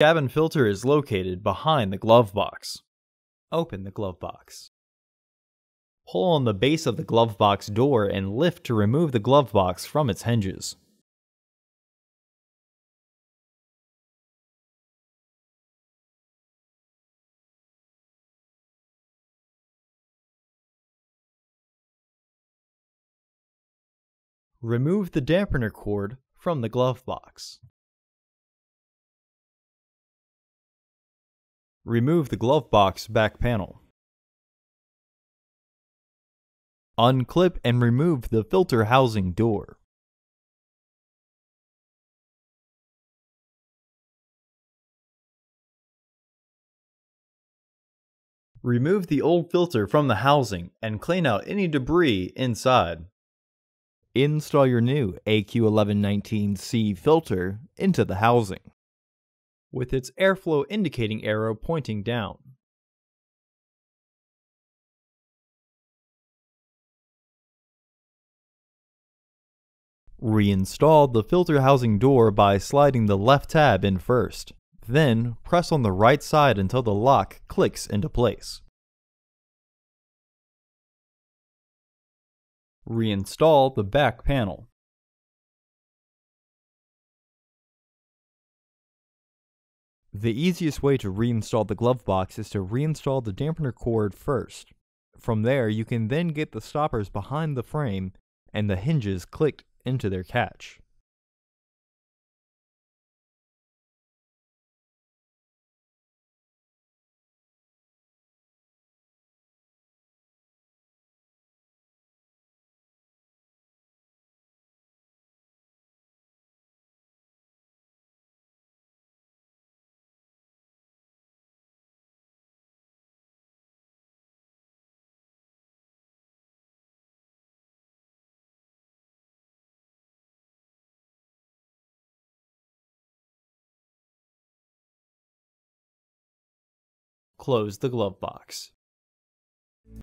The cabin filter is located behind the glove box. Open the glove box. Pull on the base of the glove box door and lift to remove the glove box from its hinges. Remove the dampener cord from the glove box. Remove the glove box back panel. Unclip and remove the filter housing door. Remove the old filter from the housing and clean out any debris inside. Install your new AQ1119C filter into the housing, with its airflow indicating arrow pointing down. Reinstall the filter housing door by sliding the left tab in first, then press on the right side until the lock clicks into place. Reinstall the back panel. The easiest way to reinstall the glove box is to reinstall the dampener cord first. From there, you can then get the stoppers behind the frame and the hinges clicked into their catch. Close the glove box.